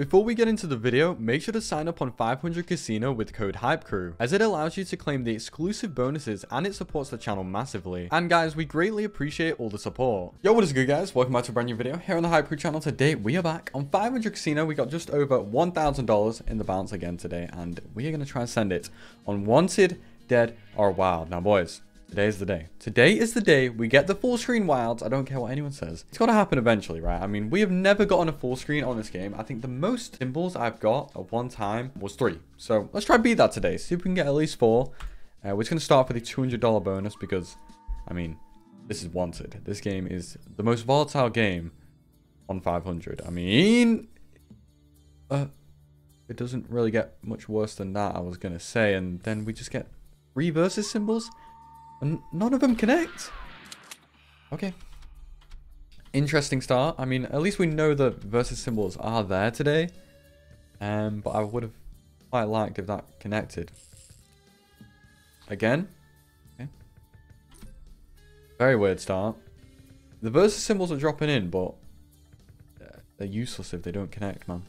Before we get into the video, make sure to sign up on 500Casino with code HypeCrew, as it allows you to claim the exclusive bonuses and it supports the channel massively. And guys, we greatly appreciate all the support. Yo, what is good guys? Welcome back to a brand new video here on the HypeCrew channel. Today we are back on 500Casino. We got just over $1,000 in the balance again today, and we are going to try and send it on Wanted, Dead, or Wild. Now boys, today is the day. Today is the day we get the full screen wilds. I don't care what anyone says. It's got to happen eventually, right? I mean, we have never gotten a full screen on this game. I think the most symbols I've got at one time was 3. So let's try and beat that today. See if we can get at least 4. We're just going to start for the $200 bonus because, I mean, this is Wanted. This game is the most volatile game on 500. I mean, it doesn't really get much worse than that, I was going to say. And then we just get 3 versus symbols. And none of them connect. Okay. Interesting start. I mean, at least we know the versus symbols are there today. But I would have quite liked if that connected. Again. Okay. Very weird start. The versus symbols are dropping in, but they're useless if they don't connect, man.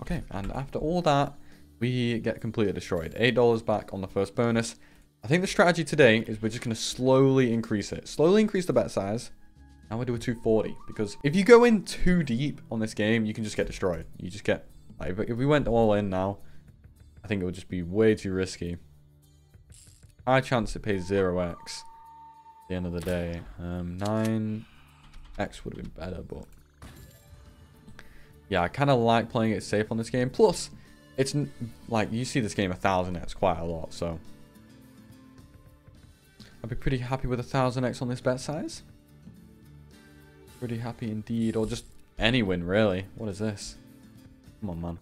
Okay, and after all that, we get completely destroyed. $8 back on the first bonus. I think the strategy today is we're just going to slowly increase it. Slowly increase the bet size. Now we'll do a 240. Because if you go in too deep on this game, you can just get destroyed. You just get... Like, if we went all in now, I think it would just be way too risky. High chance it pays 0x at the end of the day. 9x would have been better, but... Yeah, I kind of like playing it safe on this game. Plus... It's like you see this game 1,000x quite a lot, so I'd be pretty happy with 1,000x on this bet size. Pretty happy indeed, or just any win really. What is this? Come on, man.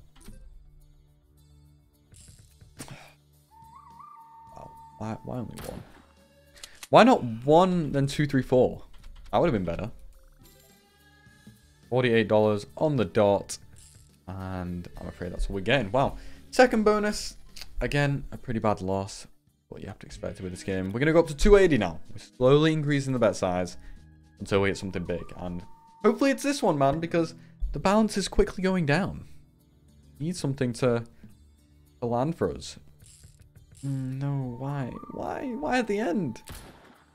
Oh, why only one? Why not 1 then 2, 3, 4? That would have been better. $48 on the dot. And I'm afraid that's all we're getting. Wow. Second bonus. Again, a pretty bad loss. What you have to expect with this game. We're going to go up to 280 now. We're slowly increasing the bet size until we hit something big. And hopefully it's this one, man, because the balance is quickly going down. We need something to land for us. No, why? Why at the end?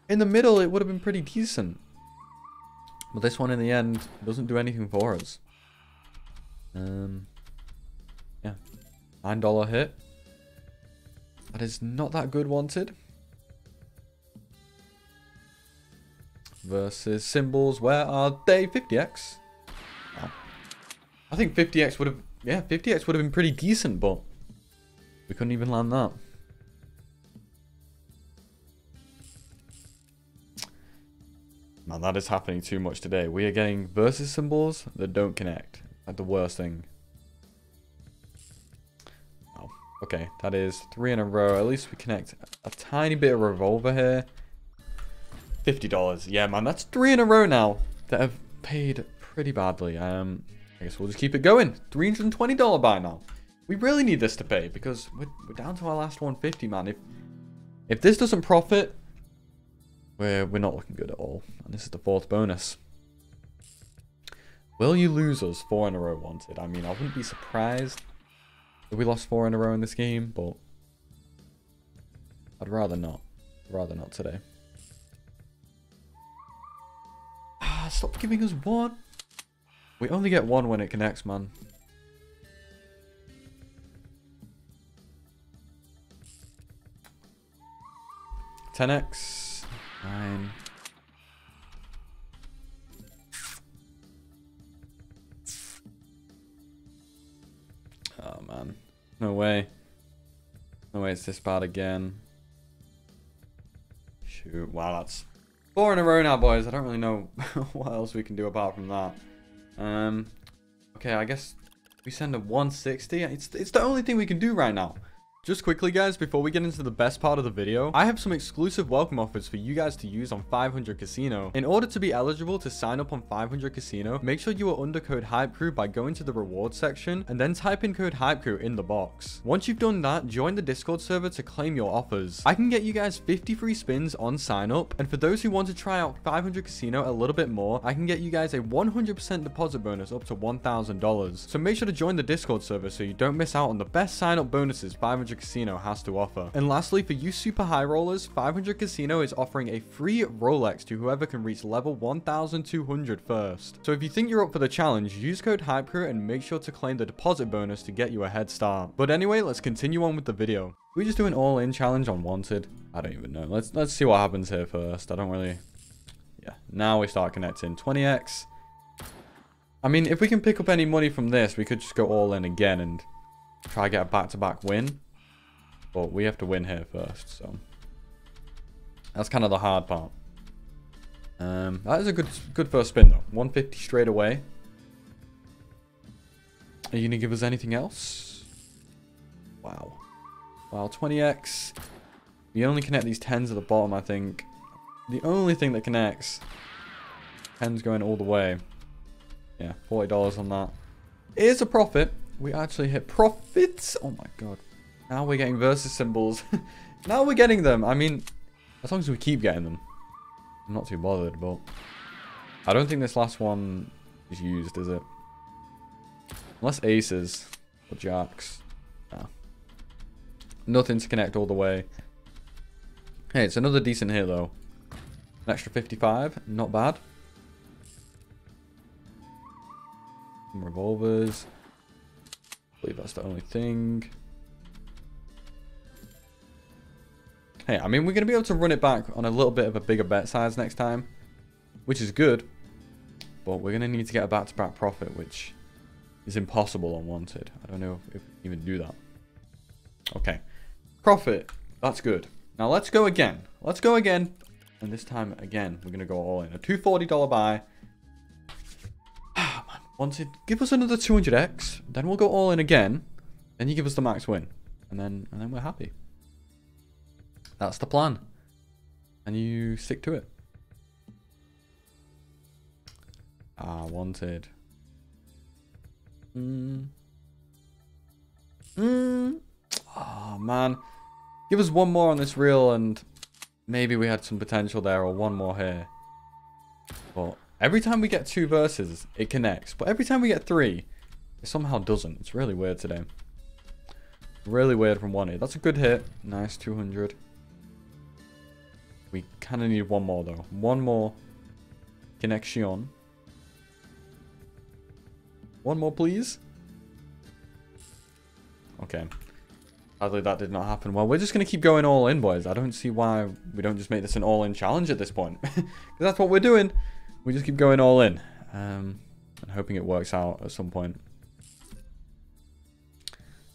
In the middle, it would have been pretty decent. But this one in the end doesn't do anything for us. Yeah, $9 hit. That is not that good. Wanted versus symbols. Where are they? 50x. Wow. I think 50x would have. Yeah, 50x would have been pretty decent, but we couldn't even land that. Man, that is happening too much today. We are getting versus symbols that don't connect. Like the worst thing. Oh, okay. That is 3 in a row. At least we connect a tiny bit of revolver here. $50. Yeah, man. That's 3 in a row now that have paid pretty badly. I guess we'll just keep it going. $320 buy now. We really need this to pay because we're down to our last 150, man. If this doesn't profit, we're not looking good at all. And this is the 4th bonus. Will you lose us 4 in a row, Wanted? I mean, I wouldn't be surprised if we lost 4 in a row in this game, but I'd rather not. I'd rather not today. Ah, stop giving us 1. We only get 1 when it connects, man. $10x. 9. Oh, man. No way. No way it's this bad again. Shoot. Wow, that's 4 in a row now, boys. I don't really know what else we can do apart from that. Okay, I guess we send a 160. It's the only thing we can do right now. Just quickly guys, before we get into the best part of the video, I have some exclusive welcome offers for you guys to use on 500Casino. In order to be eligible to sign up on 500Casino, make sure you are under code HypeCrew by going to the rewards section and then type in code HypeCrew in the box. Once you've done that, join the Discord server to claim your offers. I can get you guys 50 free spins on sign up, and for those who want to try out 500Casino a little bit more, I can get you guys a 100% deposit bonus up to $1,000. So make sure to join the Discord server so you don't miss out on the best sign up bonuses 500Casino has to offer. And lastly, for you super high rollers, 500Casino is offering a free Rolex to whoever can reach level 1200 first. So if you think you're up for the challenge, use code HypeCrew and make sure to claim the deposit bonus to get you a head start. But anyway, let's continue on with the video. We just do an all-in challenge on Wanted. I don't even know. Let's see what happens here first. I don't really. Yeah. Now we start connecting 20x. I mean, if we can pick up any money from this, we could just go all in again and try to get a back-to-back win. But we have to win here first, so that's kind of the hard part. That is a good first spin though. 150 straight away. Are you gonna give us anything else? Wow. Wow, 20x. You only connect these 10s at the bottom, I think. The only thing that connects. 10s going all the way. Yeah, $40 on that. It is a profit. We actually hit profits. Oh my god. Now we're getting versus symbols. Now we're getting them. I mean, as long as we keep getting them. I'm not too bothered, but I don't think this last one is used, is it? Unless aces or jacks. Nah. Nothing to connect all the way. Hey, it's another decent hit, though. An extra 55. Not bad. Some revolvers. I believe that's the only thing. Hey, I mean, we're going to be able to run it back on a little bit of a bigger bet size next time, which is good, but we're going to need to get a back-to-back profit, which is impossible on Wanted. I don't know if we even do that. Okay. Profit. That's good. Now, let's go again. Let's go again. And this time, again, we're going to go all in. A $240 buy. Ah, man. Wanted, give us another 200x. Then we'll go all in again. Then you give us the max win. And then we're happy. That's the plan. And you stick to it. Ah, Wanted. Oh, man. Give us one more on this reel and maybe we had some potential there, or one more here. But every time we get two verses, it connects. But every time we get three, it somehow doesn't. It's really weird today. Really weird from Wanted. That's a good hit. Nice, 200. We kind of need one more, though. One more connection. One more, please. Okay. Sadly, that did not happen. Well, we're just going to keep going all in, boys. I don't see why we don't just make this an all-in challenge at this point. Because that's what we're doing. We just keep going all in. And hoping it works out at some point.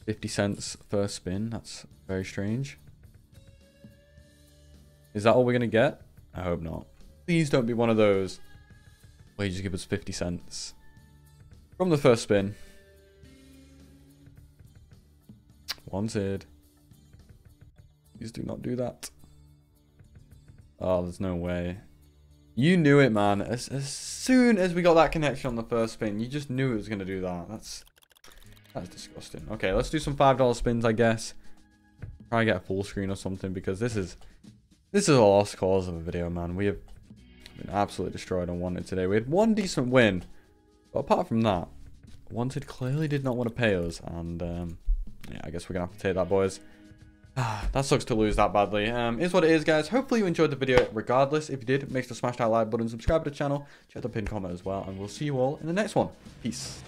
50 cents first spin. That's very strange. Is that all we're going to get? I hope not. Please don't be one of those where you just give us 50 cents. From the first spin. Wanted. Please do not do that. Oh, there's no way. You knew it, man. As soon as we got that connection on the first spin, you just knew it was going to do that. That's disgusting. Okay, let's do some $5 spins, I guess. Try to get a full screen or something, because this is a lost cause of a video, man. We have been absolutely destroyed on Wanted today. We had one decent win, but apart from that, Wanted clearly did not want to pay us, and yeah, I guess we're going to have to take that, boys. That sucks to lose that badly. Is what it is, guys. Hopefully you enjoyed the video regardless. If you did, make sure to smash that like button, subscribe to the channel, check the pinned comment as well, and we'll see you all in the next one. Peace.